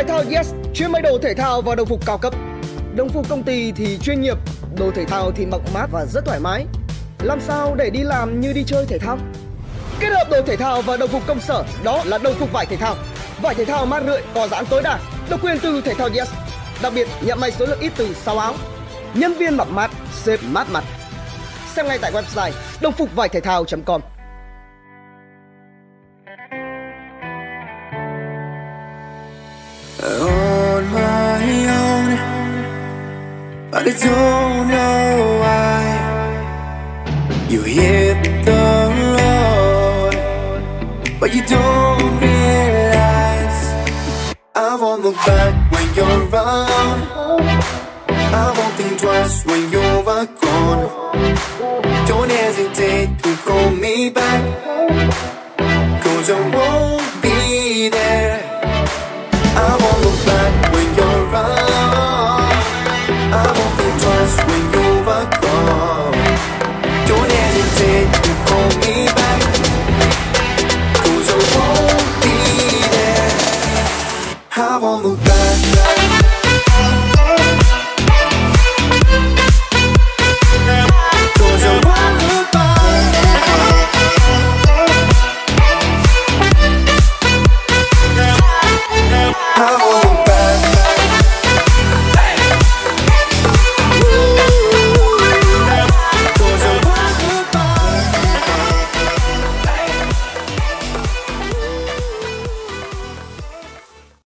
Thể thao YES chuyên may đồ thể thao và đồng phục cao cấp. Đồng phục công ty thì chuyên nghiệp, đồ thể thao thì mặc mát và rất thoải mái. Làm sao để đi làm như đi chơi thể thao? Kết hợp đồ thể thao và đồng phục công sở, đó là đồng phục vải thể thao. Vải thể thao mát rượi, có dáng tối đa, độc quyền từ thể thao YES. Đặc biệt nhận may số lượng ít từ 6 áo. Nhân viên mặc mát, sếp mát mặt. Xem ngay tại website dongphucvaithethao.com. On my own, but I don't know why you hit the road, but you don't realize I'm on the back when you're around. I won't think twice when you're gone. Don't hesitate to call me back, 'cause I won't be there.